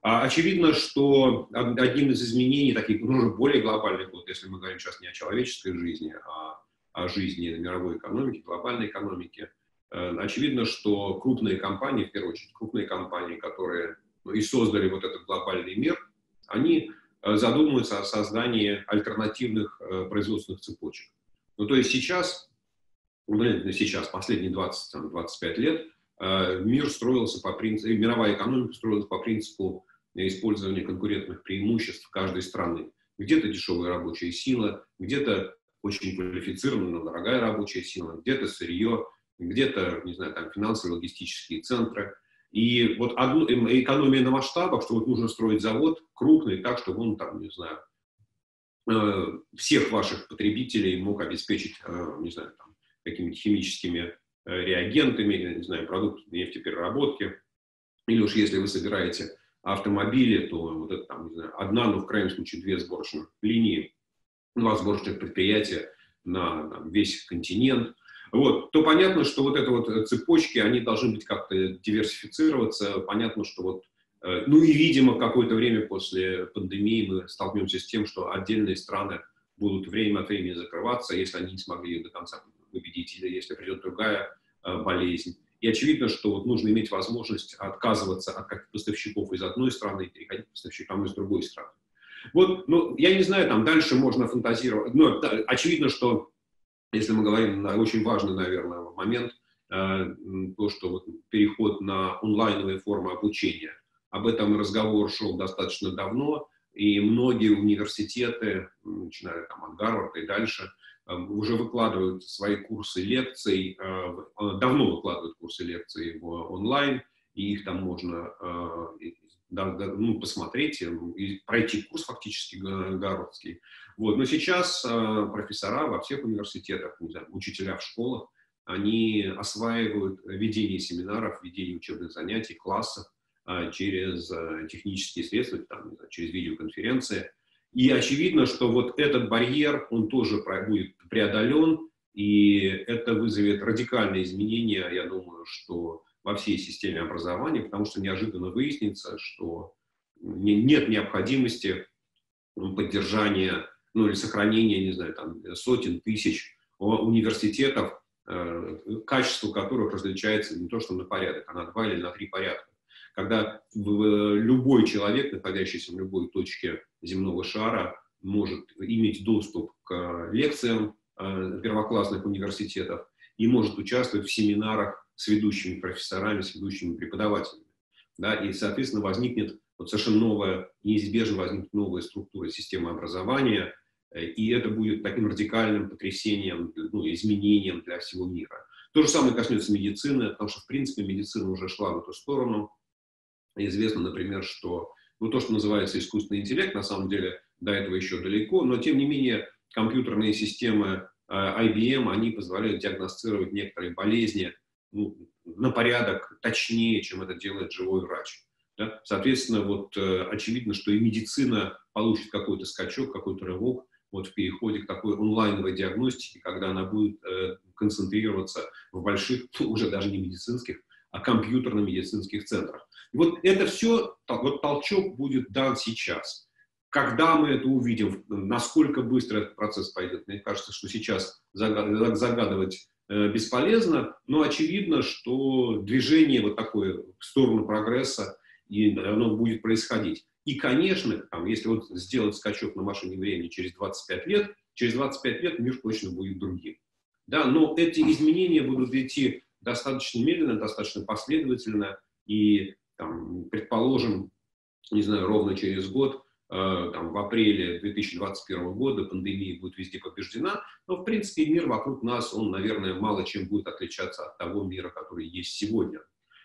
Очевидно, что одним из изменений, таких уже более глобальных, вот если мы говорим сейчас не о человеческой жизни, а о жизни мировой экономики, глобальной экономики, очевидно, что крупные компании, в первую очередь крупные компании, которые и создали вот этот глобальный мир, они задумываются о создании альтернативных производственных цепочек. Ну, то есть сейчас, последние 20-25 лет, мир строился по принципу, мировая экономика строилась по принципу использования конкурентных преимуществ каждой страны. Где-то дешевая рабочая сила, где-то очень квалифицированная, дорогая рабочая сила, где-то сырье, где-то, не знаю, там финансовые, логистические центры. И вот экономия на масштабах, что вот нужно строить завод крупный, так, чтобы он там, не знаю, всех ваших потребителей мог обеспечить, не знаю, какими-то химическими реагентами, не знаю, продуктами нефтепереработки. Или уж если вы собираете автомобили, то вот это там, не знаю, одна, но в крайнем случае две сборочных линии, два сборочных предприятия на там, весь континент. Вот, то понятно, что вот эти вот цепочки, они должны быть как-то диверсифицироваться. Понятно, что вот, ну и, видимо, какое-то время после пандемии мы столкнемся с тем, что отдельные страны будут время от времени закрываться, если они не смогли ее до конца победить, или если придет другая болезнь. И очевидно, что вот нужно иметь возможность отказываться от каких-то поставщиков из одной страны и переходить к поставщикам из другой страны. Вот, ну, я не знаю, там дальше можно фантазировать. Но очевидно, что если мы говорим на очень важный, наверное, момент, то, что вот переход на онлайновые формы обучения. Об этом разговор шел достаточно давно, и многие университеты, начиная там от Гарварда и дальше, уже выкладывают свои курсы лекций, давно выкладывают курсы лекций в онлайн, и их там можно ну, посмотреть и пройти курс фактически гарвардский. Вот. Но сейчас профессора во всех университетах, не знаю, учителя в школах, они осваивают ведение семинаров, ведение учебных занятий, классов через технические средства, там, не знаю, через видеоконференции. И очевидно, что вот этот барьер, он тоже будет преодолен, и это вызовет радикальные изменения, я думаю, что во всей системе образования, потому что неожиданно выяснится, что нет необходимости поддержания, ну или сохранения, не знаю, там сотен тысяч университетов, качество которых различается не то что на порядок, а на 2 или на 3 порядка. Когда любой человек, находящийся в любой точке земного шара, может иметь доступ к лекциям первоклассных университетов и может участвовать в семинарах с ведущими профессорами, с ведущими преподавателями. Да, и, соответственно, возникнет вот совершенно новая, неизбежно возникнет новая структура системы образования, и это будет таким радикальным потрясением, ну, изменением для всего мира. То же самое коснется медицины, потому что, в принципе, медицина уже шла в эту сторону. Известно, например, что ну, то, что называется искусственный интеллект, на самом деле до этого еще далеко, но, тем не менее, компьютерные системы IBM, они позволяют диагностировать некоторые болезни, ну, на порядок точнее, чем это делает живой врач. Да? Соответственно, вот, очевидно, что и медицина получит какой-то скачок, какой-то рывок вот, в переходе к такой онлайновой диагностике, когда она будет концентрироваться в больших, уже даже не медицинских, а компьютерно-медицинских центрах. И вот это все, вот толчок будет дан сейчас. Когда мы это увидим, насколько быстро этот процесс пойдет, мне кажется, что сейчас загадывать бесполезно, но очевидно, что движение вот такое в сторону прогресса, и оно будет происходить. И, конечно, там, если вот сделать скачок на машине времени через 25 лет мир точно будет другим. Да, но эти изменения будут идти достаточно медленно, достаточно последовательно, и, там, предположим, не знаю, ровно через год, там, в апреле 2021 года пандемия будет везде побеждена, но, в принципе, мир вокруг нас, он, наверное, мало чем будет отличаться от того мира, который есть сегодня,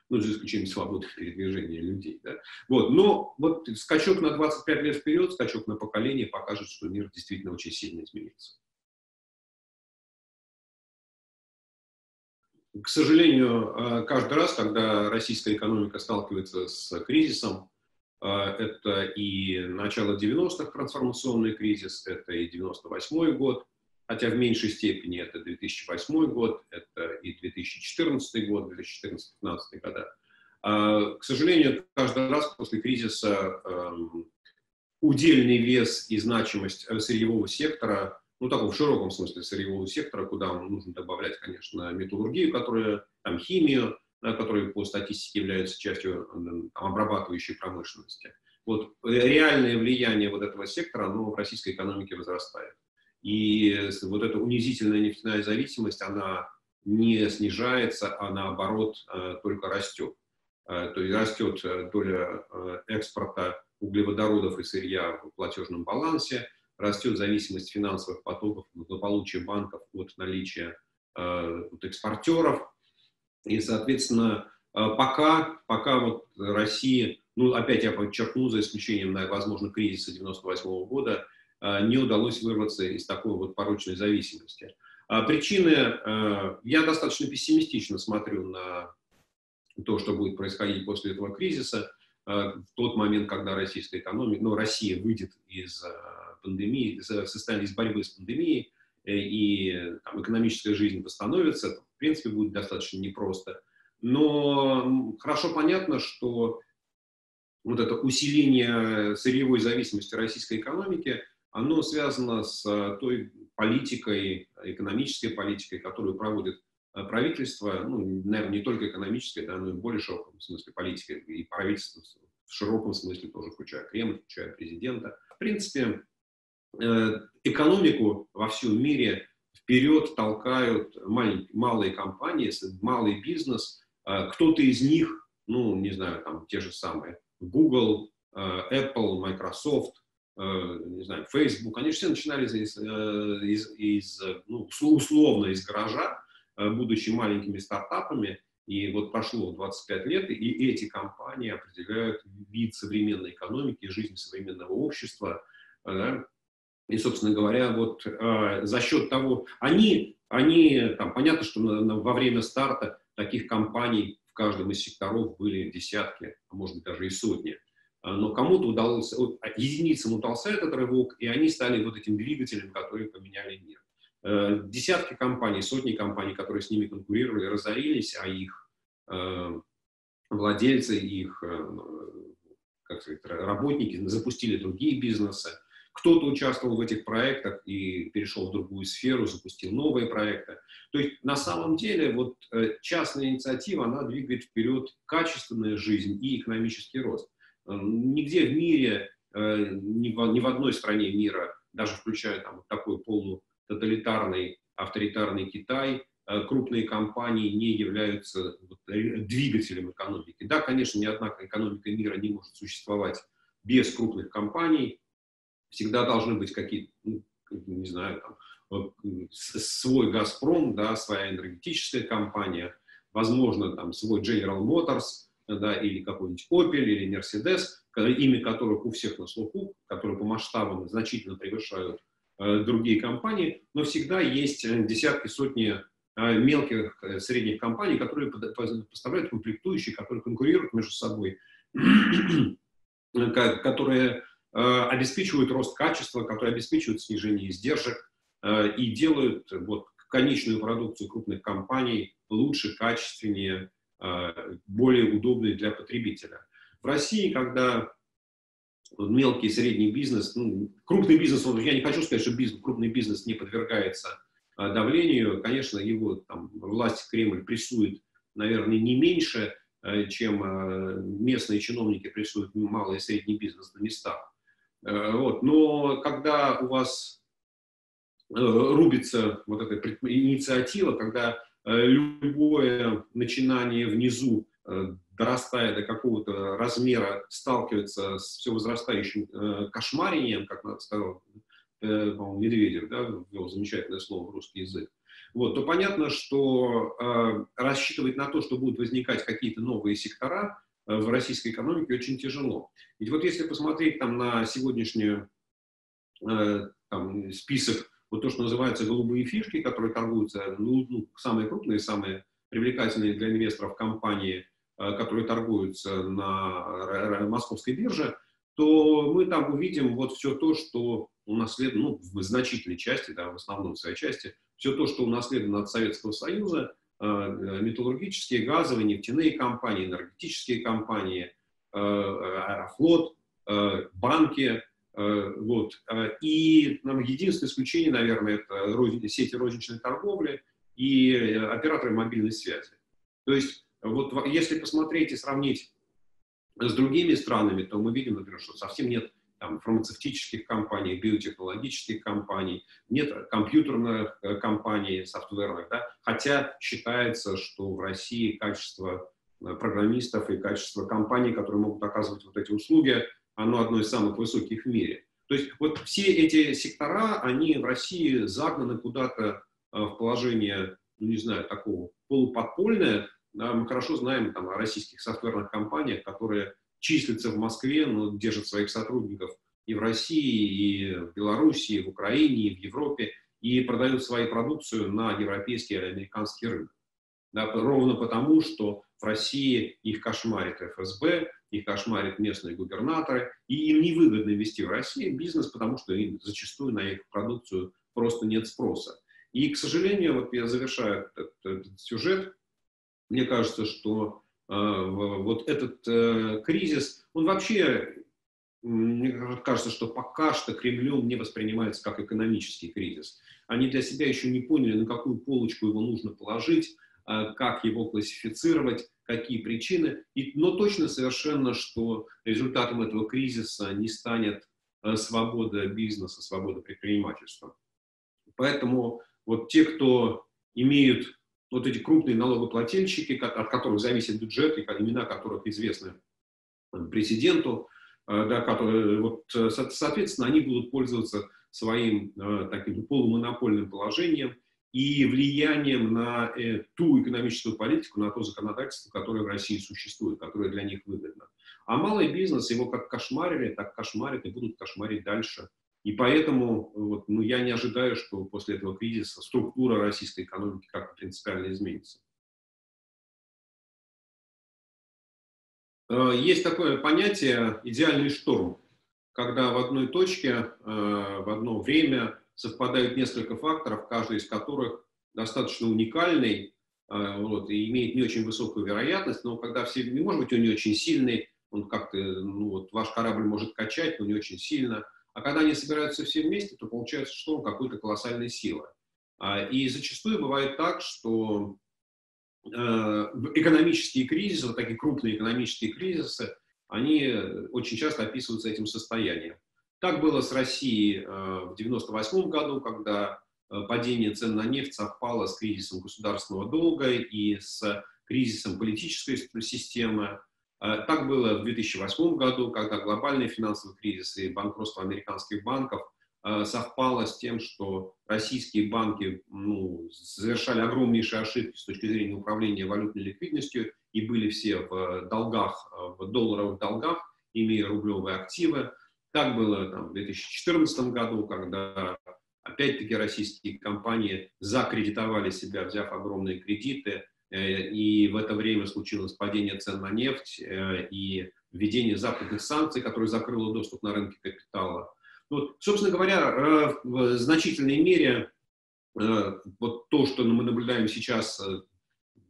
ну, за исключением свободы передвижения людей, да? Вот. Но вот скачок на 25 лет вперед, скачок на поколение покажет, что мир действительно очень сильно изменится. К сожалению, каждый раз, когда российская экономика сталкивается с кризисом, это и начало 90-х трансформационный кризис, это и 98-й год, хотя в меньшей степени это 2008 год, это и 2014 год, 2014-2015 года. К сожалению, каждый раз после кризиса удельный вес и значимость сырьевого сектора, ну, такого в широком смысле сырьевого сектора, куда нужно добавлять, конечно, металлургию, которая, там, химию, которые по статистике являются частью обрабатывающей промышленности. Вот реальное влияние вот этого сектора, оно в российской экономике возрастает. И вот эта унизительная нефтяная зависимость, она не снижается, а наоборот только растет. То есть растет доля экспорта углеводородов и сырья в платежном балансе, растет зависимость финансовых потоков, благополучия банков от наличия от экспортеров. И, соответственно, пока вот Россия, ну, опять я подчеркну, за исключением, возможно, кризиса 1998 года, не удалось вырваться из такой вот порочной зависимости. Причины, я достаточно пессимистично смотрю на то, что будет происходить после этого кризиса, в тот момент, когда российская экономика, ну, Россия выйдет из пандемии, состояние из борьбы с пандемией, и там, экономическая жизнь восстановится, это, в принципе, будет достаточно непросто. Но хорошо понятно, что вот это усиление сырьевой зависимости российской экономики, оно связано с той политикой, экономической политикой, которую проводит правительство, ну, наверное, не только экономической, да, но и в более широком смысле политикой, и правительство в широком смысле тоже, включая Кремль, включая президента. В принципе, экономику во всем мире вперед толкают малые компании, малый бизнес. Кто-то из них, ну, не знаю, там те же самые Google, Apple, Microsoft, не знаю, Facebook, они же все начинали ну, условно из гаража, будучи маленькими стартапами. И вот прошло 25 лет, и эти компании определяют вид современной экономики, жизнь современного общества. Да? И, собственно говоря, вот за счет того, там, понятно, что во время старта таких компаний в каждом из секторов были десятки, а может быть даже и сотни. Но кому-то удалось, единицам удался этот рывок, и они стали вот этим двигателем, который поменяли мир. Десятки компаний, сотни компаний, которые с ними конкурировали, разорились, а их владельцы, их как сказать, работники запустили другие бизнесы. Кто-то участвовал в этих проектах и перешел в другую сферу, запустил новые проекты. То есть на самом деле вот частная инициатива, она двигает вперед качественную жизнь и экономический рост. Нигде в мире, ни в одной стране мира, даже включая там, такой полутоталитарный, авторитарный Китай, крупные компании не являются двигателем экономики. Да, конечно, ни одна экономика мира не может существовать без крупных компаний. Всегда должны быть какие-то, ну, не знаю, там, свой «Газпром», да, своя энергетическая компания, возможно, там, свой General Motors, да, или какой-нибудь Opel, или Mercedes, имя которых у всех на слуху, которые по масштабам значительно превышают другие компании, но всегда есть десятки, сотни мелких, средних компаний, которые поставляют комплектующие, которые конкурируют между собой, которые обеспечивают рост качества, которые обеспечивают снижение издержек и делают вот, конечную продукцию крупных компаний лучше, качественнее, более удобной для потребителя. В России, когда мелкий и средний бизнес, ну, крупный бизнес, я не хочу сказать, что крупный бизнес не подвергается давлению, конечно, его там, власть Кремль прессует, наверное, не меньше, чем местные чиновники прессуют малый и средний бизнес на местах. Вот. Но когда у вас рубится вот эта инициатива, когда любое начинание внизу, дорастая до какого-то размера, сталкивается с все возрастающим кошмарением, как сказал Медведев, да, ввел замечательное слово в русский язык, вот, то понятно, что рассчитывать на то, что будут возникать какие-то новые сектора, в российской экономике очень тяжело. Ведь вот если посмотреть там, на сегодняшний там, список, вот то, что называется голубые фишки, которые торгуются, ну, самые крупные, самые привлекательные для инвесторов компании, которые торгуются на московской бирже, то мы там увидим вот все то, что унаследовано, ну, в значительной части, да, в основном в своей части, все то, что унаследовано от Советского Союза, металлургические, газовые, нефтяные компании, энергетические компании, Аэрофлот, банки. Вот. И нам единственное исключение, наверное, это сети розничной торговли и операторы мобильной связи. То есть, вот если посмотреть и сравнить с другими странами, то мы видим, например, что совсем нет там фармацевтических компаний, биотехнологических компаний, нет компьютерных компаний, софтверных, да? Хотя считается, что в России качество программистов и качество компаний, которые могут оказывать вот эти услуги, оно одно из самых высоких в мире. То есть вот все эти сектора, они в России загнаны куда-то в положение, ну не знаю, такого полуподпольное. Да, мы хорошо знаем там о российских софтверных компаниях, которые числятся в Москве, но держат своих сотрудников и в России, и в Белоруссии, и в Украине, и в Европе, и продают свою продукцию на европейский или американский рынок. Да, ровно потому, что в России их кошмарит ФСБ, их кошмарят местные губернаторы, и им невыгодно вести в России бизнес, потому что им зачастую на их продукцию просто нет спроса. И, к сожалению, вот я завершаю этот сюжет, мне кажется, что вот этот кризис, он вообще, мне кажется, что пока что Кремлем не воспринимается как экономический кризис. Они для себя еще не поняли, на какую полочку его нужно положить, как его классифицировать, какие причины. Но точно совершенно, что результатом этого кризиса не станет свобода бизнеса, свобода предпринимательства. Поэтому вот те, кто имеют вот эти крупные налогоплательщики, от которых зависит бюджет, и имена которых известны президенту, да, которые, вот, соответственно, они будут пользоваться своим таким полумонопольным положением и влиянием на ту экономическую политику, на то законодательство, которое в России существует, которое для них выгодно. А малый бизнес, его как кошмарили, так кошмарят и будут кошмарить дальше. И поэтому вот, ну, я не ожидаю, что после этого кризиса структура российской экономики как-то принципиально изменится. Есть такое понятие «идеальный шторм», когда в одной точке, в одно время совпадают несколько факторов, каждый из которых достаточно уникальный, вот, и имеет не очень высокую вероятность, но когда все, может быть, он не очень сильный, он как-то, ну, вот, ваш корабль может качать, но не очень сильно, а когда они собираются все вместе, то получается, что он какой-то колоссальной силы. И зачастую бывает так, что экономические кризисы, вот такие крупные экономические кризисы, они очень часто описываются этим состоянием. Так было с Россией в 1998 году, когда падение цен на нефть совпало с кризисом государственного долга и с кризисом политической системы. Так было в 2008 году, когда глобальный финансовый кризис и банкротство американских банков совпало с тем, что российские банки, ну, совершали огромнейшие ошибки с точки зрения управления валютной ликвидностью и были все в долгах, в долларовых долгах, имея рублевые активы. Так было там, в 2014 году, когда опять-таки российские компании закредитовали себя, взяв огромные кредиты, и в это время случилось падение цен на нефть и введение западных санкций, которое закрыло доступ на рынки капитала. Вот, собственно говоря, в значительной мере вот то, что мы наблюдаем сейчас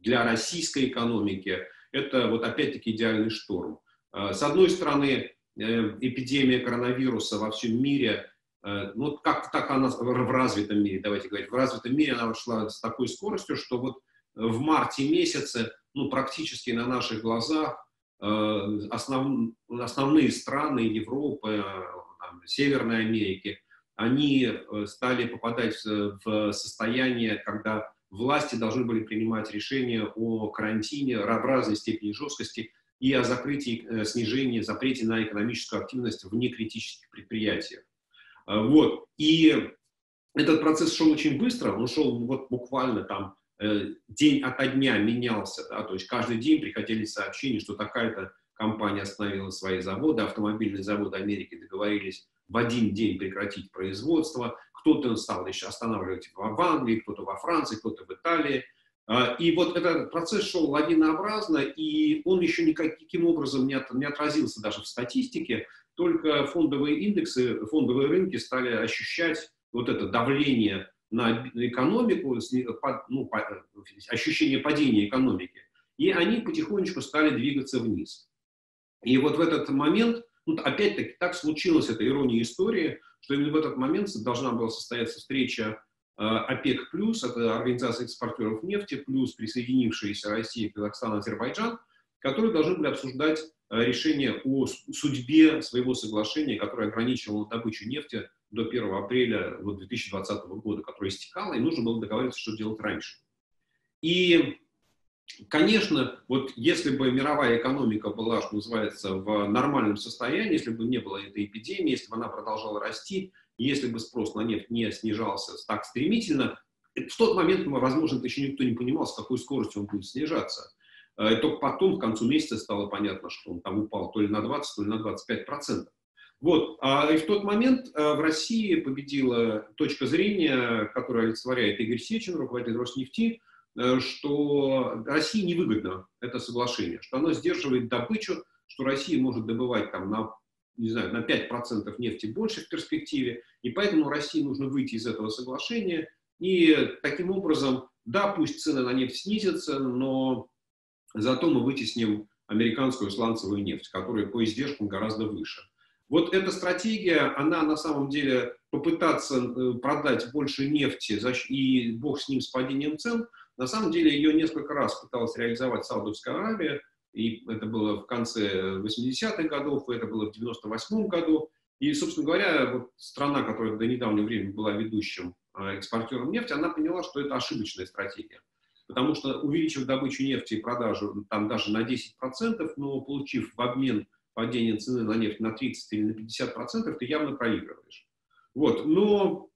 для российской экономики, это вот опять-таки идеальный шторм. С одной стороны, эпидемия коронавируса во всем мире, ну, как так она в развитом мире, давайте говорить, в развитом мире она шла с такой скоростью, что вот в марте месяце, ну, практически на наших глазах основные страны Европы, Северной Америки, они стали попадать в состояние, когда власти должны были принимать решения о карантине в разной степени жесткости и о закрытии, снижении, запрете на экономическую активность в некритических предприятиях. Вот. И этот процесс шел очень быстро, он шел вот буквально там день ото дня менялся, да? То есть каждый день приходили сообщения, что такая-то компания остановила свои заводы, автомобильные заводы Америки договорились в один день прекратить производство, кто-то стал еще останавливать в Англии, кто-то во Франции, кто-то в Италии. И вот этот процесс шел лавинообразно, и он еще никаким образом не отразился даже в статистике, только фондовые индексы, фондовые рынки стали ощущать вот это давление на экономику, ощущение падения экономики, и они потихонечку стали двигаться вниз. И вот в этот момент, ну, опять-таки, так случилась эта ирония истории, что именно в этот момент должна была состояться встреча ОПЕК+, это организация экспортеров нефти, плюс присоединившиеся Россия, Казахстан, Азербайджан, которые должны были обсуждать решение о судьбе своего соглашения, которое ограничивало добычу нефти до 1 апреля 2020 года, которое истекало, и нужно было договариваться, что делать раньше. И, конечно, вот если бы мировая экономика была, что называется, в нормальном состоянии, если бы не было этой эпидемии, если бы она продолжала расти, если бы спрос на нефть не снижался так стремительно, в тот момент, возможно, это еще никто не понимал, с какой скоростью он будет снижаться. И только потом, к концу месяца, стало понятно, что он там упал то ли на 20, то ли на 25%. Вот. И в тот момент в России победила точка зрения, которую олицетворяет Игорь Сечин, руководитель Роснефти, что России невыгодно это соглашение, что оно сдерживает добычу, что Россия может добывать там, на 5% нефти больше в перспективе, и поэтому России нужно выйти из этого соглашения. И таким образом, да, пусть цены на нефть снизятся, но зато мы вытесним американскую сланцевую нефть, которая по издержкам гораздо выше. Вот эта стратегия, она на самом деле попытаться продать больше нефти, и бог с ним, с падением цен, на самом деле ее несколько раз пыталась реализовать Саудовская Аравия, и это было в конце 80-х годов, и это было в 98-м году. И, собственно говоря, вот страна, которая до недавнего времени была ведущим экспортером нефти, она поняла, что это ошибочная стратегия. Потому что, увеличив добычу нефти и продажу там даже на 10%, но получив в обмен падение цены на нефть на 30 или на 50%, ты явно проигрываешь. Вот. Но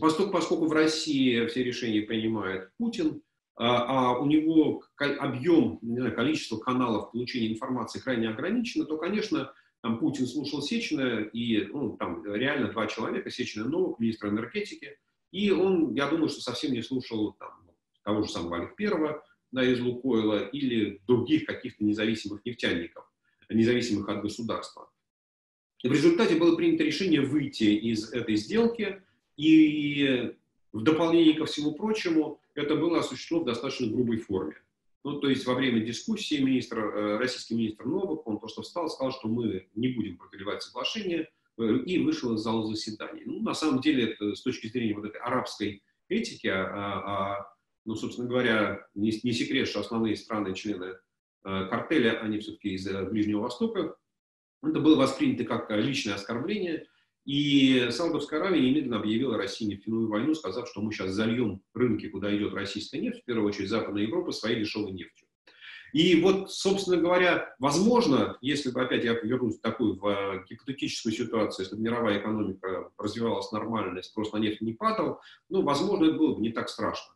поскольку в России все решения принимает Путин, а у него объем, количество каналов получения информации крайне ограничено, то, конечно, там Путин слушал Сечина, и там реально два человека, Сечина и Новак, министра энергетики, и он, я думаю, что совсем не слушал того же самого Алик-Первого, из Лукойла, или других каких-то независимых нефтяников, независимых от государства. И в результате было принято решение выйти из этой сделки, и в дополнение ко всему прочему, это было осуществлено в достаточно грубой форме. Ну, то есть во время дискуссии российский министр Новак, он просто встал и сказал, что мы не будем продлевать соглашение, и вышел из зала заседаний. Ну, на самом деле, это, с точки зрения вот этой арабской этики, ну, собственно говоря, не секрет, что основные страны, члены картеля, они все-таки из Ближнего Востока. Это было воспринято как личное оскорбление. И Саудовская Аравия немедленно объявила России нефтяную войну, сказав, что мы сейчас зальем рынки, куда идет российская нефть, в первую очередь Западная Европа, своей дешевой нефтью. И вот, собственно говоря, возможно, если бы опять я вернусь в такую в гипотетическую ситуацию, если бы мировая экономика развивалась нормально, спрос на нефть не падал, ну, возможно, это было бы не так страшно.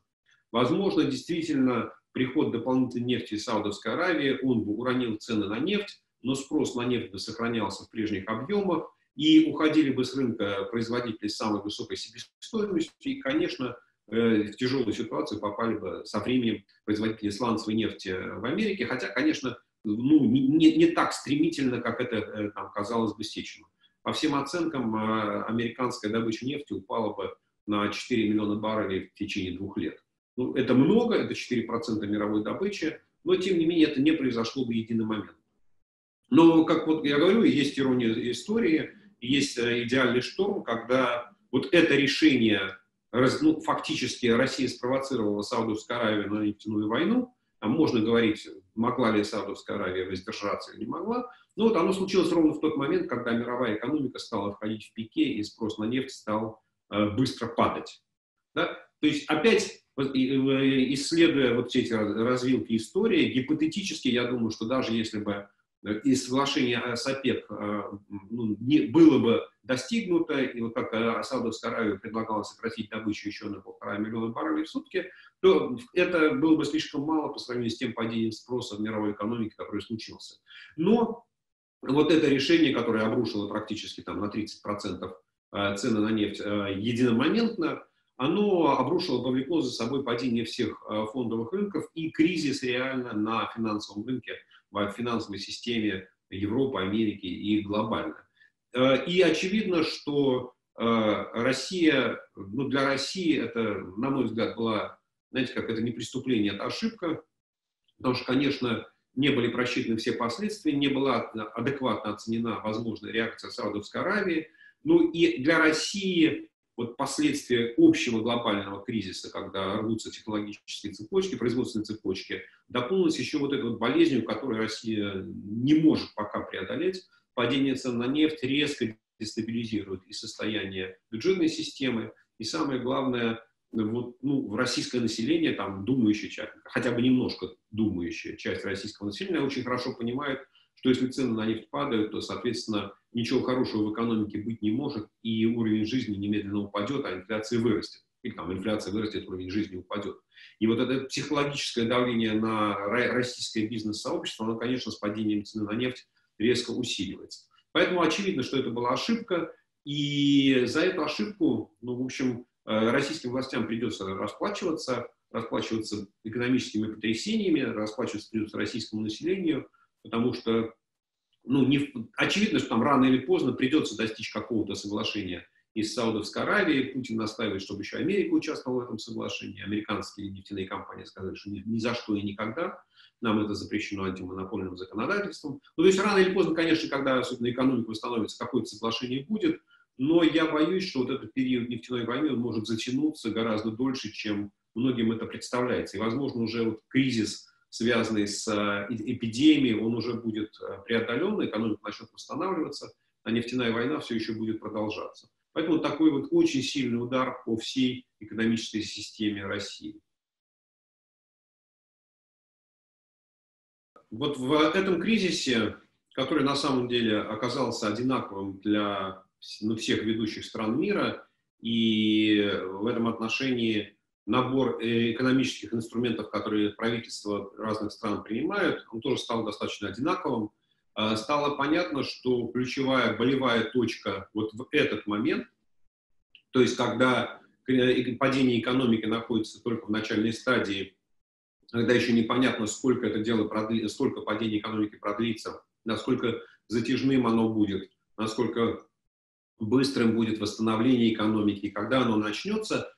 Возможно, действительно, приход дополнительной нефти из Саудовской Аравии, он бы уронил цены на нефть, но спрос на нефть бы сохранялся в прежних объемах, и уходили бы с рынка производители с самой высокой себестоимостью, и, конечно, в тяжелую ситуацию попали бы со временем производители сланцевой нефти в Америке, хотя, конечно, не так стремительно, как это там, казалось бы, Сечину. По всем оценкам, американская добыча нефти упала бы на 4 миллиона баррелей в течение 2 лет. Ну, это много, это 4% мировой добычи, но, тем не менее, это не произошло бы единомоментно. Но, как вот я говорю, есть ирония истории, есть идеальный шторм, когда вот это решение, фактически Россия спровоцировала Саудовскую Аравию на нефтяную войну, там можно говорить, могла ли Саудовская Аравия воздержаться или не могла, но вот оно случилось ровно в тот момент, когда мировая экономика стала входить в пике, и спрос на нефть стал быстро падать. Да? То есть, опять, исследуя вот эти развилки истории, гипотетически, я думаю, что даже если бы и соглашение с ОПЕК было бы достигнуто, и вот как Саудовская Аравия предлагала сократить добычу еще на 1,5 миллиона баррелей в сутки, то это было бы слишком мало по сравнению с тем падением спроса в мировой экономике, который случился. Но вот это решение, которое обрушило практически там, на 30% цены на нефть единомоментно, оно обрушило, повлекло за собой падение всех фондовых рынков и кризис реально на финансовом рынке, в финансовой системе Европы, Америки и глобально. И очевидно, что Россия, ну для России это, на мой взгляд, была, знаете, как это не преступление, это ошибка, потому что, конечно, не были просчитаны все последствия, не была адекватно оценена возможная реакция Саудовской Аравии. Ну и для России вот последствия общего глобального кризиса, когда рвутся технологические цепочки, производственные цепочки, дополнилось еще вот этой вот болезнью, которую Россия не может пока преодолеть. Падение цен на нефть резко дестабилизирует и состояние бюджетной системы, и самое главное, вот, ну, российское население, там, думающая часть, хотя бы немножко думающая часть российского населения очень хорошо понимает, что если цены на нефть падают, то, соответственно, ничего хорошего в экономике быть не может, и уровень жизни немедленно упадет, а инфляция вырастет. Или там инфляция вырастет, уровень жизни упадет. И вот это психологическое давление на российское бизнес-сообщество, оно, конечно, с падением цены на нефть резко усиливается. Поэтому очевидно, что это была ошибка, и за эту ошибку, ну, в общем, российским властям придется расплачиваться экономическими потрясениями, расплачиваться придется российскому населению, потому что, ну, очевидно, что там рано или поздно придется достичь какого-то соглашения из Саудовской Аравии. Путин настаивает, чтобы еще Америка участвовала в этом соглашении. Американские нефтяные компании сказали, что ни за что и никогда. Нам это запрещено антимонопольным законодательством. Ну, то есть рано или поздно, конечно, когда особенно экономика восстановится, какое-то соглашение будет, но я боюсь, что вот этот период нефтяной войны он может затянуться гораздо дольше, чем многим это представляется. И, возможно, уже вот кризис, связанный с эпидемией, он уже будет преодолен, экономика начнет восстанавливаться, а нефтяная война все еще будет продолжаться. Поэтому такой вот очень сильный удар по всей экономической системе России. Вот в этом кризисе, который на самом деле оказался одинаковым для всех ведущих стран мира, и в этом отношении набор экономических инструментов, которые правительства разных стран принимают, он тоже стал достаточно одинаковым. Стало понятно, что ключевая болевая точка вот в этот момент, то есть когда падение экономики находится только в начальной стадии, когда еще непонятно, сколько это дело продлится, сколько падение экономики продлится, насколько затяжным оно будет, насколько быстрым будет восстановление экономики, и когда оно начнется,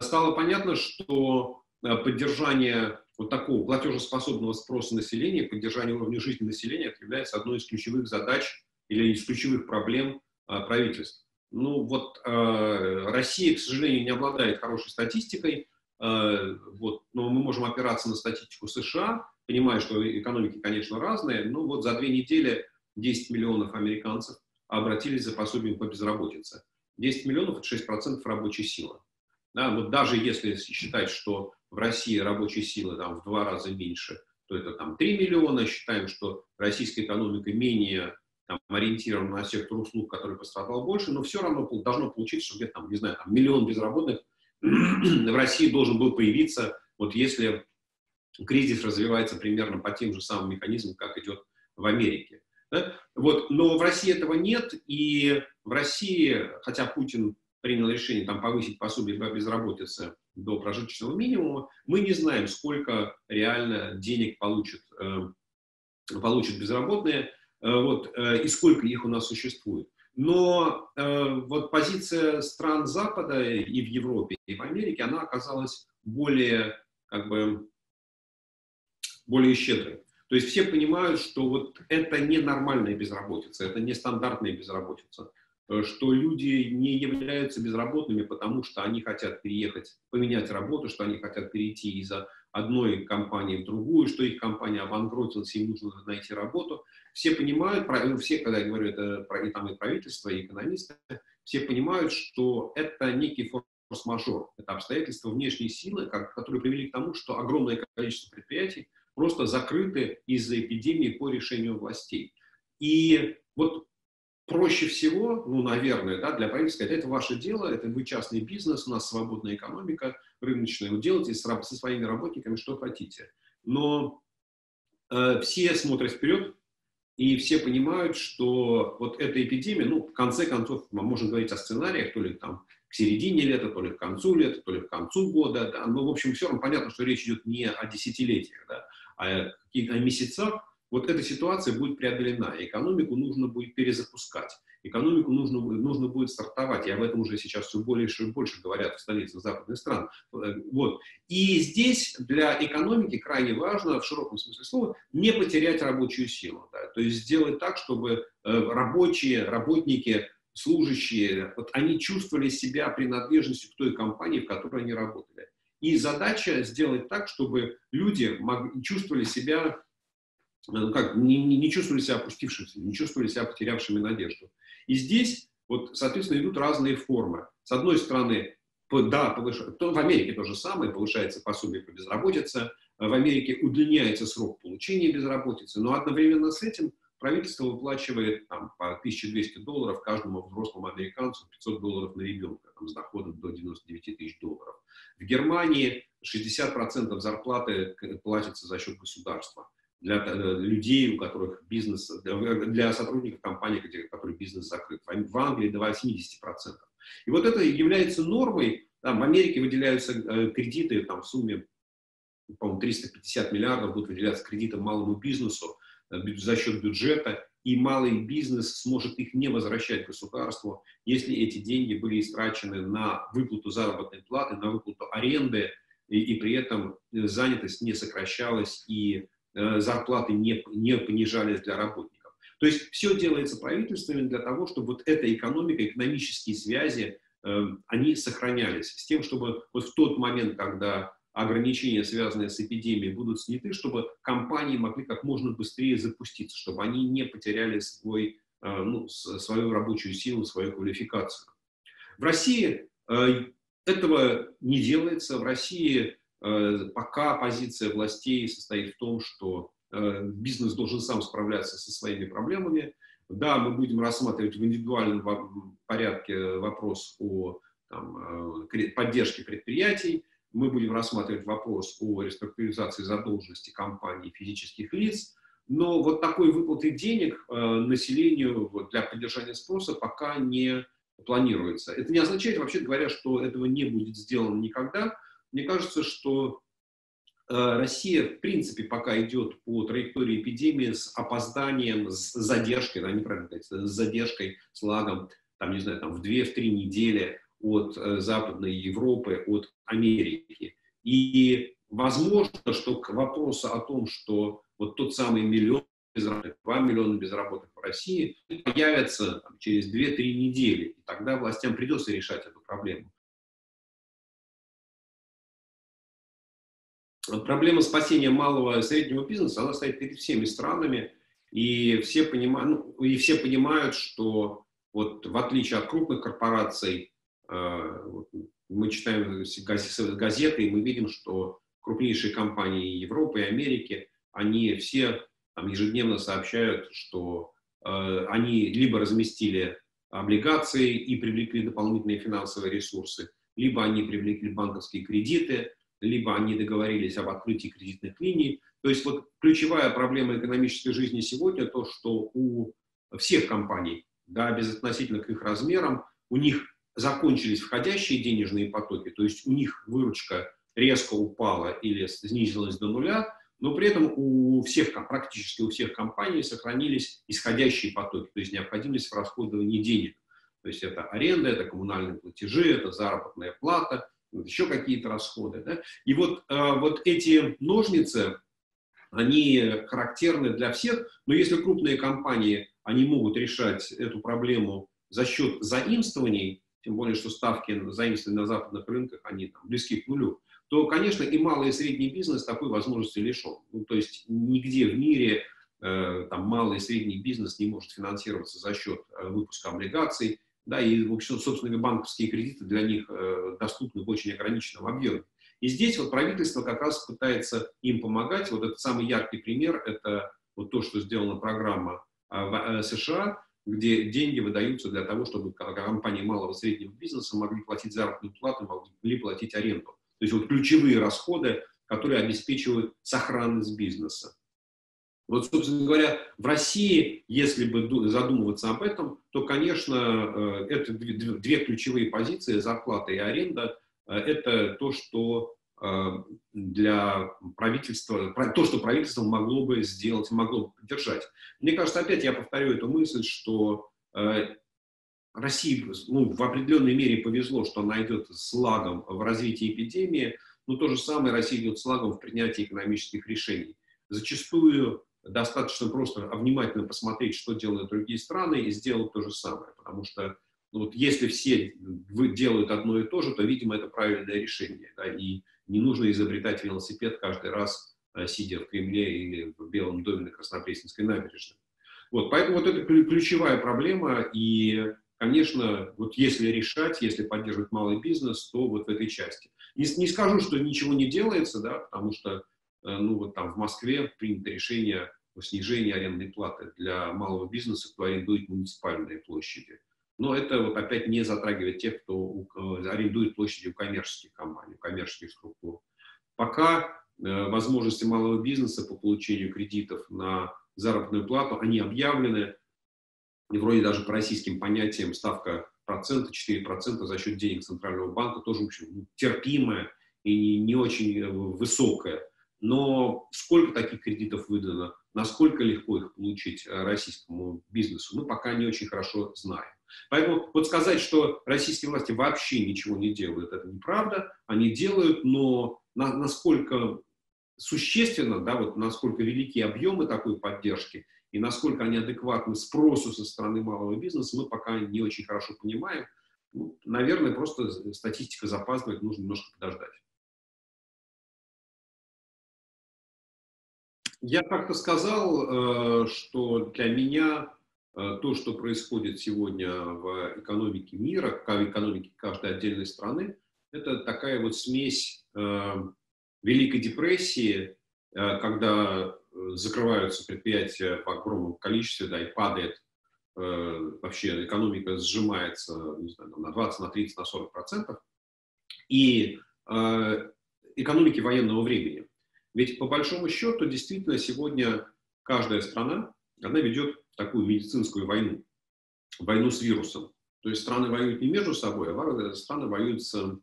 стало понятно, что поддержание вот такого платежеспособного спроса населения, поддержание уровня жизни населения является одной из ключевых задач или из ключевых проблем правительств. Ну вот Россия, к сожалению, не обладает хорошей статистикой, вот, но мы можем опираться на статистику США, понимая, что экономики, конечно, разные, но вот за 2 недели 10 миллионов американцев обратились за пособием по безработице. 10 миллионов – это 6% рабочей силы. Да, вот даже если считать, что в России рабочей силы там, в 2 раза меньше, то это там, 3 миллиона. Считаем, что российская экономика менее там, ориентирована на сектор услуг, который пострадал больше, но все равно должно получиться, что где-то там, не знаю, там, 1 миллион безработных в России должен был появиться, вот если кризис развивается примерно по тем же самым механизмам, как идет в Америке. Да? Вот. Но в России этого нет, и в России, хотя Путин принял решение там, повысить пособие по безработице до прожиточного минимума, мы не знаем, сколько реально денег получат безработные, вот, и сколько их у нас существует. Но вот позиция стран Запада и в Европе, и в Америке, она оказалась более, как бы, более щедрой. То есть все понимают, что вот это не нормальная безработица, это не стандартная безработица, что люди не являются безработными, потому что они хотят переехать, поменять работу, что они хотят перейти из одной компании в другую, что их компания обанкротилась, им нужно найти работу. Все понимают, все, когда я говорю, это там и правительство, и экономисты, все понимают, что это некий форс-мажор, это обстоятельства внешней силы, которые привели к тому, что огромное количество предприятий просто закрыты из-за эпидемии по решению властей. И вот проще всего, ну, наверное, да, для правительства сказать, это ваше дело, это вы частный бизнес, у нас свободная экономика, рыночная, вы делаете со своими работниками что хотите. Но все смотрят вперед, и все понимают, что вот эта эпидемия, ну, в конце концов, мы можем говорить о сценариях, то ли там к середине лета, то ли к концу лета, то ли к концу года, да, ну, в общем, все равно понятно, что речь идет не о десятилетиях, да, а о месяцах, Вот эта ситуация будет преодолена, экономику нужно будет перезапускать, экономику нужно будет стартовать, и об этом уже сейчас все больше и больше говорят в столицах западных стран. Вот. И здесь для экономики крайне важно, в широком смысле слова, не потерять рабочую силу, да? То есть сделать так, чтобы рабочие, работники, служащие, вот они чувствовали себя принадлежностью к той компании, в которой они работали. И задача сделать так, чтобы люди чувствовали себя, не чувствовали себя опустившимися, не чувствовали себя потерявшими надежду. И здесь, вот, соответственно, идут разные формы. С одной стороны, да, в Америке то же самое, повышается пособие по безработице, в Америке удлиняется срок получения безработицы, но одновременно с этим правительство выплачивает там, по $1200 каждому взрослому американцу, $500 на ребенка там, с доходом до $99 000. В Германии 60% зарплаты платится за счет государства. Для людей, у которых бизнес, для сотрудников компании, у которых бизнес закрыт. В Англии до 80%. И вот это является нормой. Там, в Америке выделяются кредиты там, в сумме, по-моему, 350 миллиардов будут выделяться кредитам малому бизнесу за счет бюджета, и малый бизнес сможет их не возвращать государству, если эти деньги были истрачены на выплату заработной платы, на выплату аренды, и при этом занятость не сокращалась, и зарплаты не понижались для работников. То есть все делается правительствами для того, чтобы вот эта экономика, экономические связи, они сохранялись, с тем, чтобы вот в тот момент, когда ограничения, связанные с эпидемией, будут сняты, чтобы компании могли как можно быстрее запуститься, чтобы они не потеряли свой, свою рабочую силу, свою квалификацию. В России этого не делается. В России пока позиция властей состоит в том, что бизнес должен сам справляться со своими проблемами. Да, мы будем рассматривать в индивидуальном порядке вопрос о поддержке предприятий. Мы будем рассматривать вопрос о реструктуризации задолженности компаний и физических лиц, но вот такой выплаты денег населению для поддержания спроса пока не планируется. Это не означает, вообще говоря, что этого не будет сделано никогда. Мне кажется, что Россия, в принципе, пока идет по траектории эпидемии с опозданием, с задержкой, да, неправильно говорить, с задержкой, с лагом, там, не знаю, там, в 2-3 недели, от Западной Европы, от Америки. И возможно, что к вопросу о том, что вот тот самый 1 миллион, 2 миллиона безработных в России появятся через 2-3 недели, и тогда властям придется решать эту проблему. Проблема спасения малого и среднего бизнеса, она стоит перед всеми странами, и все понимают, что вот в отличие от крупных корпораций, мы читаем газеты, и мы видим, что крупнейшие компании Европы и Америки, они все там, ежедневно сообщают, что они либо разместили облигации и привлекли дополнительные финансовые ресурсы, либо они привлекли банковские кредиты, либо они договорились об открытии кредитных линий. То есть вот ключевая проблема экономической жизни сегодня то, что у всех компаний, да, безотносительно к их размерам, у них закончились входящие денежные потоки, то есть у них выручка резко упала или снизилась до нуля, но при этом у всех, практически у всех компаний сохранились исходящие потоки, то есть необходимость в расходовании денег. То есть это аренда, это коммунальные платежи, это заработная плата, еще какие-то расходы. Да? И вот эти ножницы, они характерны для всех, но если крупные компании, они могут решать эту проблему за счет заимствований, тем более, что ставки заимствований на западных рынках, они там, близки к нулю, то, конечно, и малый и средний бизнес такой возможности лишен. Ну, то есть нигде в мире там, малый и средний бизнес не может финансироваться за счет выпуска облигаций, да, и, в общем, собственно, банковские кредиты для них доступны в очень ограниченном объеме. И здесь вот правительство как раз пытается им помогать. Вот этот самый яркий пример – это вот то, что сделана программа в США, где деньги выдаются для того, чтобы компании малого и среднего бизнеса могли платить заработную плату, могли платить аренду. То есть вот ключевые расходы, которые обеспечивают сохранность бизнеса. Вот, собственно говоря, в России, если бы задумываться об этом, то, конечно, это две ключевые позиции, зарплата и аренда, это то, что для правительства, то, что правительство могло бы сделать, могло бы поддержать. Мне кажется, опять я повторю эту мысль, что России, ну, в определенной мере повезло, что она идет с лагом в развитии эпидемии, но то же самое Россия идет с лагом в принятии экономических решений. Зачастую достаточно просто внимательно посмотреть, что делают другие страны, и сделать то же самое, потому что ну, вот если все делают одно и то же, то, видимо, это правильное решение, да, и не нужно изобретать велосипед каждый раз, сидя в Кремле или в Белом доме на Краснопресненской набережной. Вот, поэтому вот это ключевая проблема, и, конечно, вот если решать, если поддерживать малый бизнес, то вот в этой части. Не скажу, что ничего не делается, да, потому что ну, вот там в Москве принято решение о снижении арендной платы для малого бизнеса, кто арендует муниципальные площади. Но это вот опять не затрагивает тех, кто арендует площади у коммерческих компаний, у коммерческих структур. Пока возможности малого бизнеса по получению кредитов на заработную плату, они объявлены, и вроде даже по российским понятиям ставка процента, 4% за счет денег Центрального банка, тоже, в общем, терпимая и не очень высокая. Но сколько таких кредитов выдано, насколько легко их получить российскому бизнесу, мы пока не очень хорошо знаем. Поэтому вот сказать, что российские власти вообще ничего не делают, это неправда. Они делают, но насколько существенно, да, вот насколько велики объемы такой поддержки и насколько они адекватны спросу со стороны малого бизнеса, мы пока не очень хорошо понимаем. Ну, наверное, просто статистика запаздывает, нужно немножко подождать. Я как-то сказал, что для меня то, что происходит сегодня в экономике мира, в экономике каждой отдельной страны, это такая вот смесь Великой депрессии, когда закрываются предприятия в огромном количестве, да, и падает, вообще экономика сжимается, не знаю, на 20, на 30, на 40%, и экономики военного времени. Ведь по большому счету действительно сегодня каждая страна, она ведет такую медицинскую войну, войну с вирусом. То есть страны воюют не между собой, а страны воюют с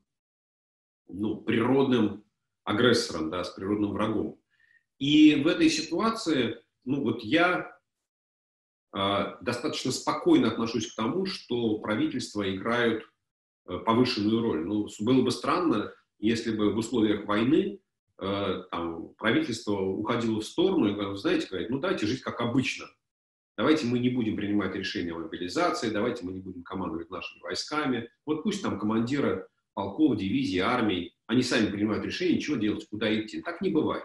природным агрессором, да, с природным врагом. И в этой ситуации, ну вот я достаточно спокойно отношусь к тому, что правительства играют повышенную роль. Ну, было бы странно, если бы в условиях войны там, правительство уходило в сторону и говорит, знаете, говорит, ну давайте жить как обычно. Давайте мы не будем принимать решения о мобилизации, давайте мы не будем командовать нашими войсками. Вот пусть там командиры полков, дивизий, армий, они сами принимают решение, чего делать, куда идти. Так не бывает.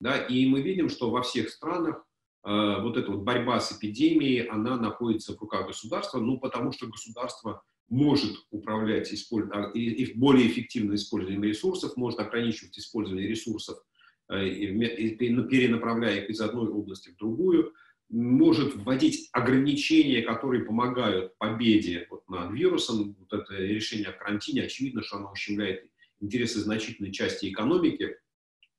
Да? И мы видим, что во всех странах вот эта вот борьба с эпидемией, она находится в руках государства, ну потому что государство может управлять и более эффективно использованием ресурсов, может ограничивать использование ресурсов, перенаправляя их из одной области в другую, может вводить ограничения, которые помогают победе вот над вирусом. Вот это решение о карантине, очевидно, что оно ущемляет интересы значительной части экономики,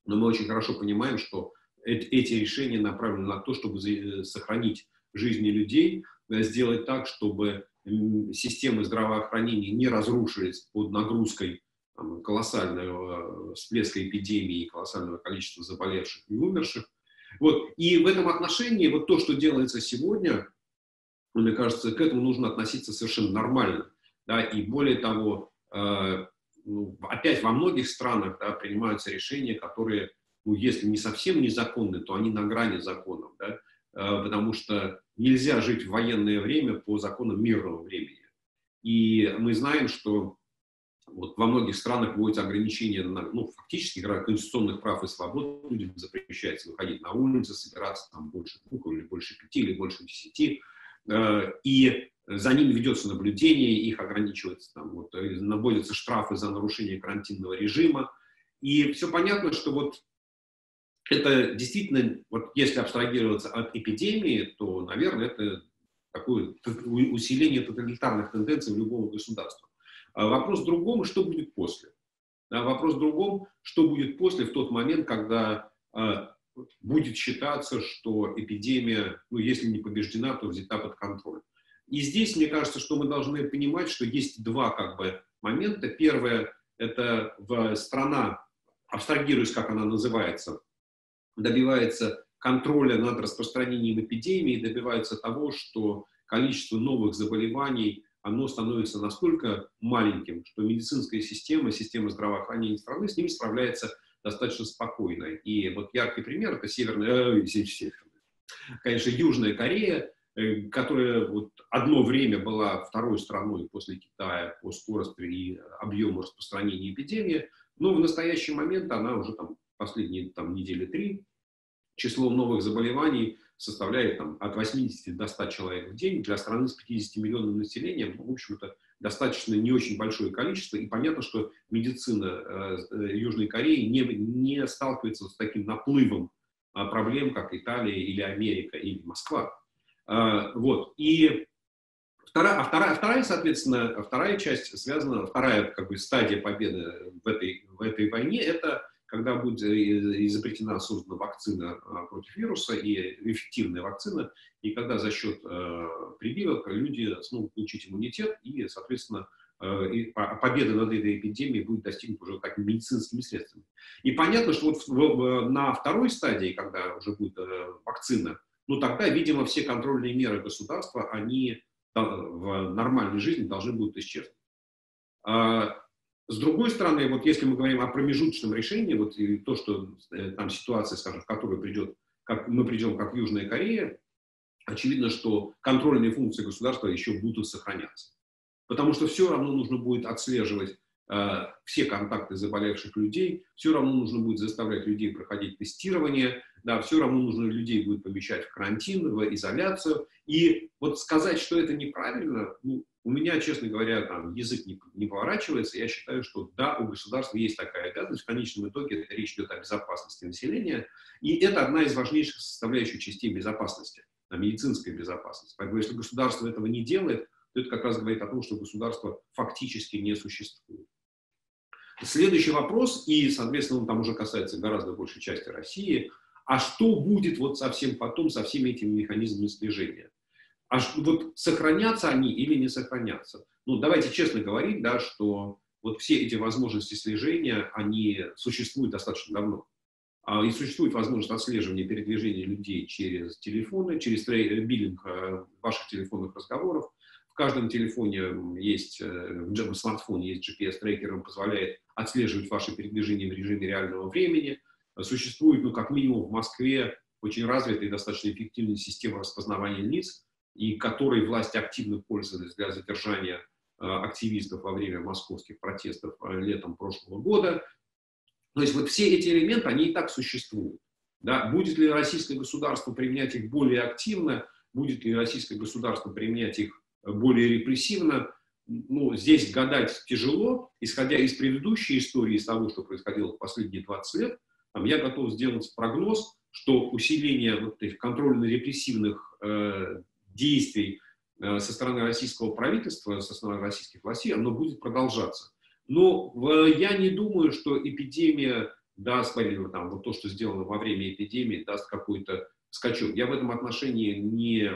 но мы очень хорошо понимаем, что эти решения направлены на то, чтобы сохранить жизни людей, сделать так, чтобы системы здравоохранения не разрушились под нагрузкой там, колоссального всплеска эпидемии, колоссального количества заболевших и умерших. Вот. И в этом отношении вот то, что делается сегодня, мне кажется, к этому нужно относиться совершенно нормально. Да? И более того, опять во многих странах, да, принимаются решения, которые, ну, если не совсем незаконны, то они на грани законов. Да? Потому что нельзя жить в военное время по законам мирного времени. И мы знаем, что вот во многих странах вводятся ограничения, ну, фактически, конституционных прав и свобод. Людям запрещается выходить на улицу, собираться там больше двух, или больше 5, или больше 10. И за ними ведется наблюдение, их ограничивается, там, вот, наводятся штрафы за нарушение карантинного режима. И все понятно, что вот это действительно, вот если абстрагироваться от эпидемии, то, наверное, это такое усиление тоталитарных тенденций в любом государстве. Вопрос в другом, что будет после. Вопрос в другом, что будет после, в тот момент, когда будет считаться, что эпидемия, ну, если не побеждена, то взята под контроль. И здесь, мне кажется, что мы должны понимать, что есть два как бы момента. Первое, это страна абстрагируясь, как она называется, добивается контроля над распространением эпидемии, добивается того, что количество новых заболеваний, оно становится настолько маленьким, что медицинская система, система здравоохранения страны с ними справляется достаточно спокойно. И вот яркий пример – это Южная Корея, которая вот одно время была второй страной после Китая по скорости и объему распространения эпидемии, но в настоящий момент она уже там, последние недели 3, число новых заболеваний составляет от 80 до 100 человек в день. Для страны с 50 миллионным населением, в общем-то, достаточно не очень большое количество. И понятно, что медицина Южной Кореи не сталкивается с таким наплывом проблем, как Италия или Америка или Москва. Вот. И вторая часть связана, стадия победы в этой войне, это когда будет изобретена, создана вакцина против вируса, и эффективная вакцина, и когда за счет прививок люди смогут получить иммунитет, и, соответственно, победа над этой эпидемией будет достигнута уже такими медицинскими средствами. И понятно, что вот на второй стадии, когда уже будет вакцина, ну тогда, видимо, все контрольные меры государства, они в нормальной жизни должны будут исчезнуть. С другой стороны, вот если мы говорим о промежуточном решении, вот и то, что там ситуация, скажем, в которую мы придем, как Южная Корея, очевидно, что контрольные функции государства еще будут сохраняться. Потому что все равно нужно будет отслеживать все контакты заболевших людей, все равно нужно будет заставлять людей проходить тестирование, да, все равно нужно людей будет помещать в карантин, в изоляцию. И вот сказать, что это неправильно, ну, у меня, честно говоря, язык не поворачивается. Я считаю, что да, у государства есть такая обязанность. В конечном итоге речь идет о безопасности населения. И это одна из важнейших составляющих частей безопасности, медицинской безопасности. Поэтому если государство этого не делает, то это как раз говорит о том, что государство фактически не существует. Следующий вопрос, и, соответственно, он там уже касается гораздо большей части России. А что будет вот совсем потом со всеми этими механизмами слежения? А вот сохранятся они или не сохранятся? Ну, давайте честно говорить, да, что вот все эти возможности слежения, они существуют достаточно давно. И существует возможность отслеживания передвижения людей через телефоны, через трейбилинг ваших телефонных разговоров. В каждом телефоне есть, в смартфоне есть GPS-трекер, он позволяет отслеживать ваше передвижение в режиме реального времени. Существует, ну, как минимум в Москве, очень развитая и достаточно эффективная система распознавания лиц, и которой власти активно пользовались для задержания активистов во время московских протестов летом прошлого года. То есть вот все эти элементы, они и так существуют. Да? Будет ли российское государство применять их более активно, будет ли российское государство применять их более репрессивно, ну, здесь гадать тяжело, исходя из предыдущей истории, из того, что происходило в последние 20 лет, я готов сделать прогноз, что усиление вот этих контрольно-репрессивных действий со стороны российского правительства, со стороны российских властей, оно будет продолжаться. Но я не думаю, что эпидемия даст, вот то, что сделано во время эпидемии, даст какой-то скачок. Я в этом отношении не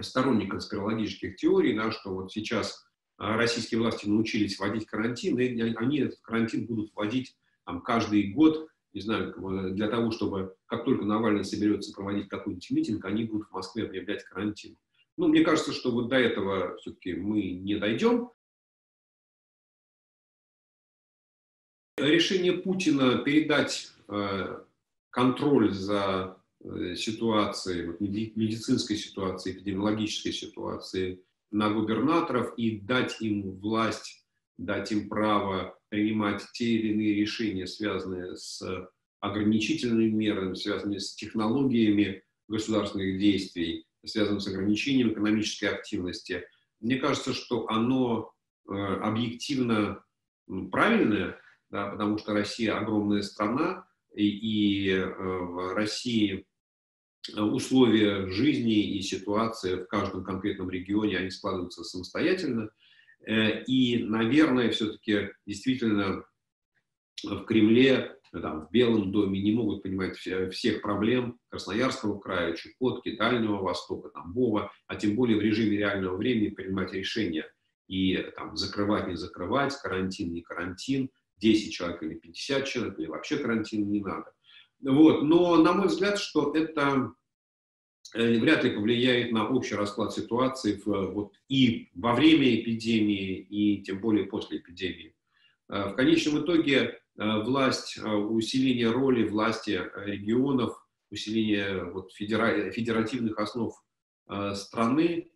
сторонник конспирологических теорий, да, что вот сейчас российские власти научились вводить карантин, и они этот карантин будут вводить каждый год, не знаю, для того, чтобы как только Навальный соберется проводить какой-нибудь митинг, они будут в Москве объявлять карантин. Ну, мне кажется, что вот до этого все-таки мы не дойдем. Решение Путина передать контроль за ситуацией, медицинской ситуации, эпидемиологической ситуации на губернаторов и дать им власть, дать им право принимать те или иные решения, связанные с ограничительными мерами, связанные с технологиями государственных действий, связанные с ограничением экономической активности. Мне кажется, что оно объективно правильное, да, потому что Россия огромная страна, и в России условия жизни и ситуации в каждом конкретном регионе, они складываются самостоятельно. И, наверное, все-таки действительно в Кремле, в Белом доме не могут понимать всех проблем Красноярского края, Чукотки, Дальнего Востока, Тамбова, а тем более в режиме реального времени принимать решения и закрывать, не закрывать, карантин, не карантин, 10 человек или 50 человек, или вообще карантин не надо. Вот. Но, на мой взгляд, что это вряд ли повлияет на общий расклад ситуации и во время эпидемии, и тем более после эпидемии. В конечном итоге власть, усиление роли власти регионов, усиление федеративных основ страны,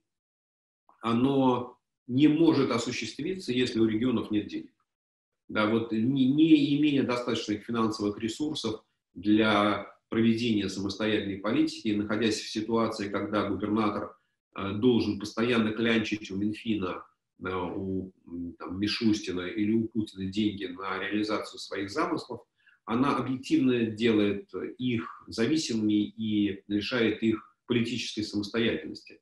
оно не может осуществиться, если у регионов нет денег. Да, не имея достаточных финансовых ресурсов для проведения самостоятельной политики, находясь в ситуации, когда губернатор должен постоянно клянчить у Минфина, у Мишустина или у Путина деньги на реализацию своих замыслов, она объективно делает их зависимыми и лишает их политической самостоятельности.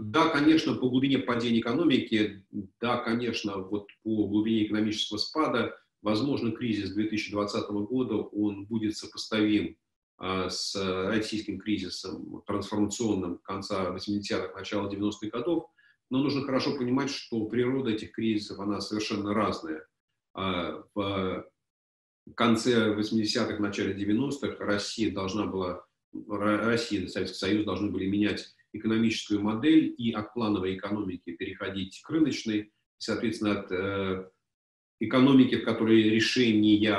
Да, конечно, по глубине падения экономики, да, конечно, по глубине экономического спада, возможно, кризис 2020 года, он будет сопоставим с российским кризисом трансформационным конца 80-х, начала 90-х годов, но нужно хорошо понимать, что природа этих кризисов, она совершенно разная. В конце 80-х, начале 90-х Россия и Советский Союз должны были менять экономическую модель и от плановой экономики переходить к рыночной, и, соответственно, от экономики, в которой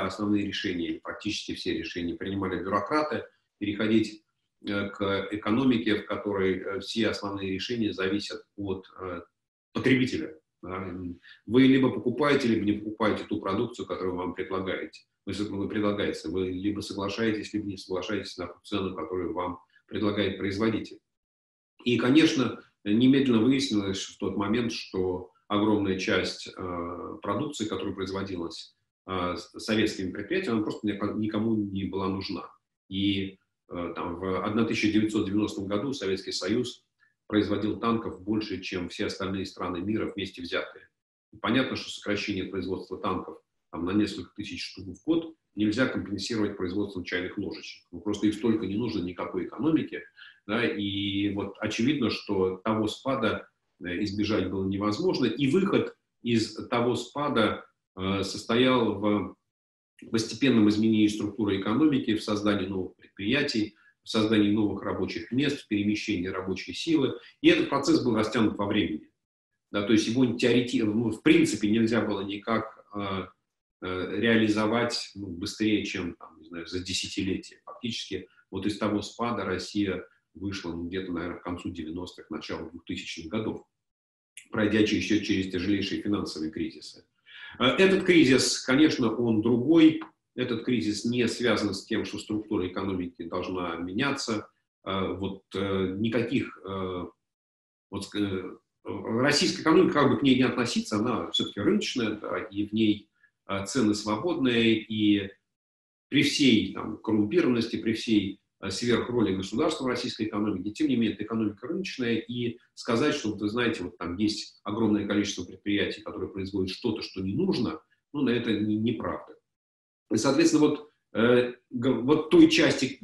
основные решения, практически все решения принимали бюрократы, переходить к экономике, в которой все основные решения зависят от потребителя. Вы либо покупаете, либо не покупаете ту продукцию, которую вам предлагаете. Вы либо соглашаетесь, либо не соглашаетесь на ту цену, которую вам предлагает производитель. И, конечно, немедленно выяснилось в тот момент, что огромная часть продукции, которая производилась советскими предприятиями, она просто никому не была нужна. И в 1990 году Советский Союз производил танков больше, чем все остальные страны мира вместе взятые. И понятно, что сокращение производства танков на несколько тысяч штук в год нельзя компенсировать производством чайных ложечек. Просто их столько не нужно никакой экономике. Да, и очевидно, что того спада избежать было невозможно. И выход из того спада состоял в постепенном изменении структуры экономики, в создании новых предприятий, в создании новых рабочих мест, в перемещении рабочей силы. И этот процесс был растянут во времени. Да, то есть его в принципе нельзя было никак реализовать быстрее, чем за десятилетие. Фактически из того спада Россия вышла где-то, наверное, к концу 90-х, началу 2000-х годов, пройдя еще через тяжелейшие финансовые кризисы. Этот кризис, конечно, он другой. Этот кризис не связан с тем, что структура экономики должна меняться. Российская экономика, как бы к ней не относиться, она все-таки рыночная, да, и в ней цены свободные, и при всей коррумпированности, при всей сверхроли государства в российской экономике, тем не менее, это экономика рыночная, и сказать, что, вы знаете, там есть огромное количество предприятий, которые производят что-то, что не нужно, это неправда. И, соответственно, той части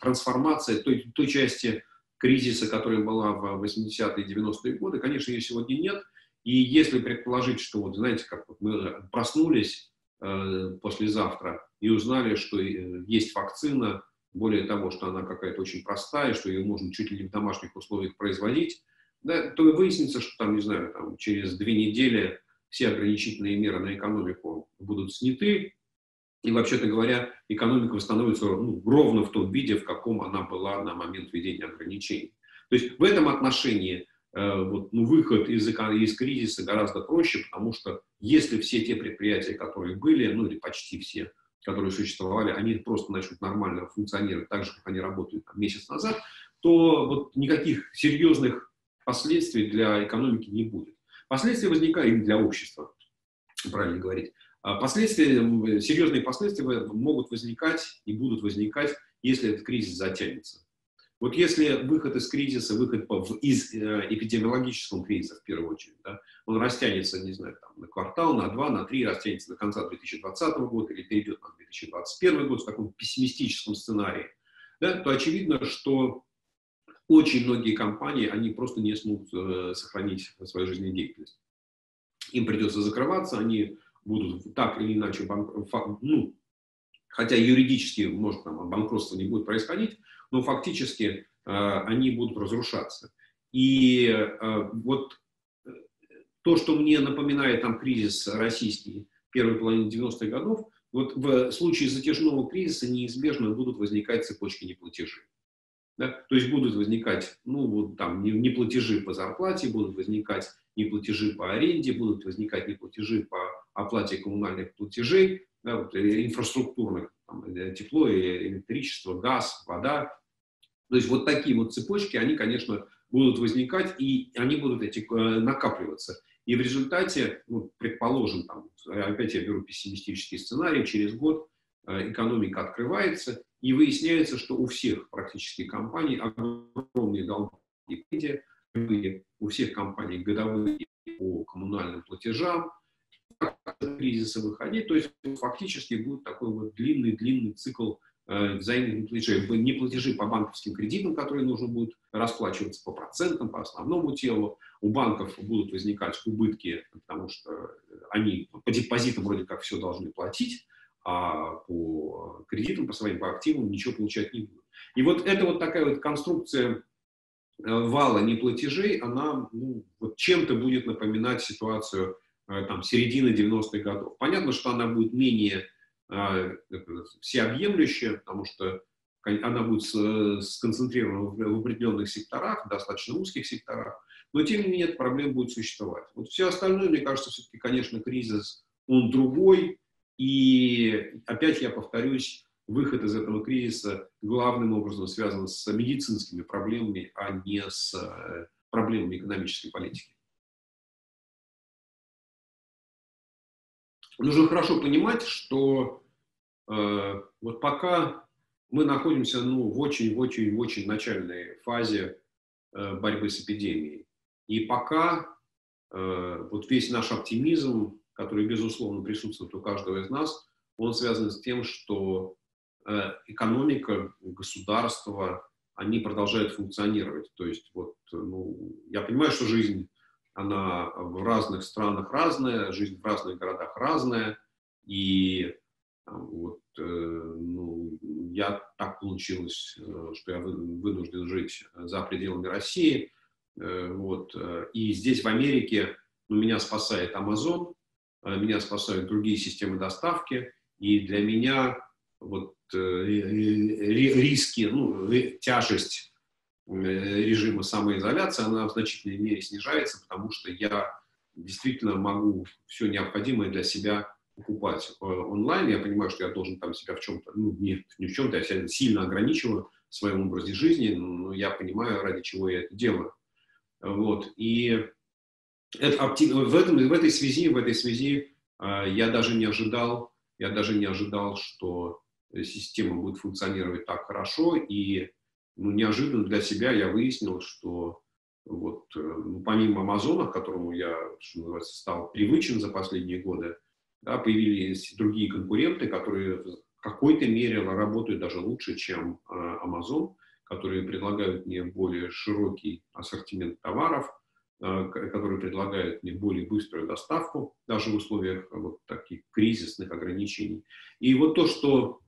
трансформации, той части кризиса, которая была в 80-е и 90-е годы, конечно, ее сегодня нет, и если предположить, что, как мы проснулись послезавтра и узнали, что есть вакцина, более того, что она какая-то очень простая, что ее можно чуть ли не в домашних условиях производить, да, то и выяснится, что через 2 недели все ограничительные меры на экономику будут сняты, и, вообще-то говоря, экономика восстановится ровно в том виде, в каком она была на момент введения ограничений. То есть в этом отношении выход из кризиса гораздо проще, потому что если все те предприятия, которые были, или почти все, которые существовали, они просто начнут нормально функционировать так же, как они работали месяц назад, то никаких серьезных последствий для экономики не будет. Последствия возникают для общества, правильно говорить. Серьезные последствия могут возникать и будут возникать, если этот кризис затянется. Если выход из кризиса, выход из эпидемиологического кризиса, в первую очередь, да, он растянется, на квартал, на 2, на 3, растянется до конца 2020 года или перейдет на 2021 год в таком пессимистическом сценарии, да, то очевидно, что очень многие компании, они просто не смогут сохранить свою жизнедеятельность. им придется закрываться, они будут так или иначе, ну, хотя юридически, может, там банкротство не будет происходить, но фактически они будут разрушаться. И вот то, что мне напоминает там кризис российский первой половины 90-х годов, вот в случае затяжного кризиса неизбежно будут возникать цепочки неплатежей. Да? То есть будут возникать, ну, вот там неплатежи по зарплате, будут возникать неплатежи по аренде, будут возникать неплатежи по оплате коммунальных платежей, да, вот, инфраструктурных, там, тепло, электричество, газ, вода. То есть вот такие вот цепочки, они, конечно, будут возникать, и они будут накапливаться. И в результате, ну, предположим, там, опять я беру пессимистический сценарий, через год экономика открывается, и выясняется, что у всех практически компаний огромные долги, у всех компаний годовые по коммунальным платежам, как-то кризиса выходить, то есть фактически будет такой вот длинный-длинный цикл взаимных платежей, неплатежи по банковским кредитам, которые нужно будет расплачиваться по процентам, по основному телу. У банков будут возникать убытки, потому что они по депозитам вроде как все должны платить, а по кредитам, по своим, по активам ничего получать не будут. И вот эта вот такая вот конструкция вала неплатежей, она, ну, вот чем-то будет напоминать ситуацию там середины 90-х годов. Понятно, что она будет менее всеобъемлющая, потому что она будет сконцентрирована в определенных секторах, достаточно узких секторах, но тем не менее эта проблема будет существовать. Вот все остальное, мне кажется, все-таки, конечно, кризис, он другой, и опять я повторюсь, выход из этого кризиса главным образом связан с медицинскими проблемами, а не с проблемами экономической политики. Нужно хорошо понимать, что вот пока мы находимся, ну, в очень-очень-очень начальной фазе борьбы с эпидемией. И пока вот весь наш оптимизм, который, безусловно, присутствует у каждого из нас, он связан с тем, что экономика, государство, они продолжают функционировать. То есть вот, ну, я понимаю, что жизнь, она в разных странах разная, жизнь в разных городах разная, и вот, ну, я так получилось, что я вынужден жить за пределами России, вот, и здесь в Америке, ну, меня спасает Amazon, меня спасают другие системы доставки, и для меня вот риски, ну, тяжесть режима самоизоляции, она в значительной мере снижается, потому что я действительно могу все необходимое для себя покупать онлайн. Я понимаю, что я должен там себя в чем-то, ну, не в чем-то, я себя сильно ограничиваю в своем образе жизни, но я понимаю, ради чего я это делаю. Вот. И это в этой связи я даже не ожидал, что система будет функционировать так хорошо, и, ну, неожиданно для себя я выяснил, что вот, ну, помимо Амазона, к которому я, что называется, стал привычен за последние годы, да, появились другие конкуренты, которые в какой-то мере работают даже лучше, чем Амазон, которые предлагают мне более широкий ассортимент товаров, которые предлагают мне более быструю доставку, даже в условиях вот таких кризисных ограничений. И вот то, что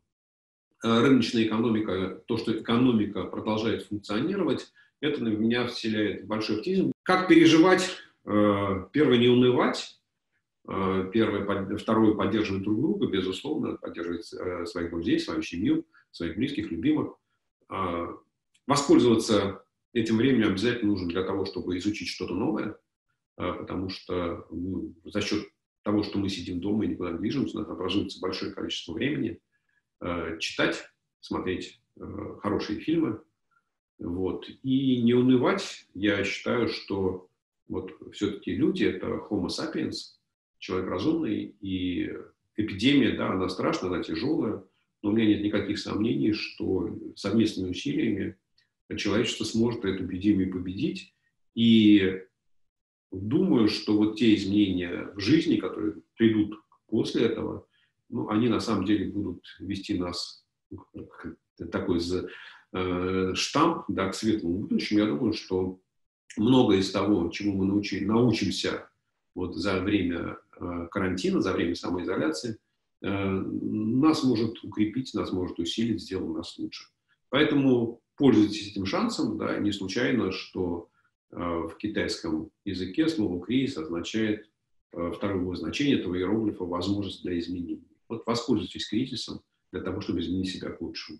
рыночная экономика, то, что экономика продолжает функционировать, это на меня вселяет большой оптимизм. Как переживать? Первое, не унывать. Второе, поддерживать друг друга, безусловно, поддерживать своих друзей, свою семью, своих близких, любимых. Воспользоваться этим временем обязательно нужно для того, чтобы изучить что-то новое, потому что, ну, за счет того, что мы сидим дома и никуда не движемся, образуется большое количество времени. Читать, смотреть хорошие фильмы, вот, и не унывать. Я считаю, что вот все-таки люди — это Homo sapiens, человек разумный, и эпидемия, да, она страшная, она тяжелая, но у меня нет никаких сомнений, что совместными усилиями человечество сможет эту эпидемию победить, и думаю, что вот те изменения в жизни, которые придут после этого, ну, они на самом деле будут вести нас такой штамп, да, к светлому будущему. Я думаю, что многое из того, чему мы научимся вот за время карантина, за время самоизоляции, нас может укрепить, нас может усилить, сделать нас лучше. Поэтому пользуйтесь этим шансом, да, не случайно, что в китайском языке слово кризис означает второе значение этого иероглифа — возможность для изменений. Вот воспользуйтесь кризисом для того, чтобы изменить себя к лучшему.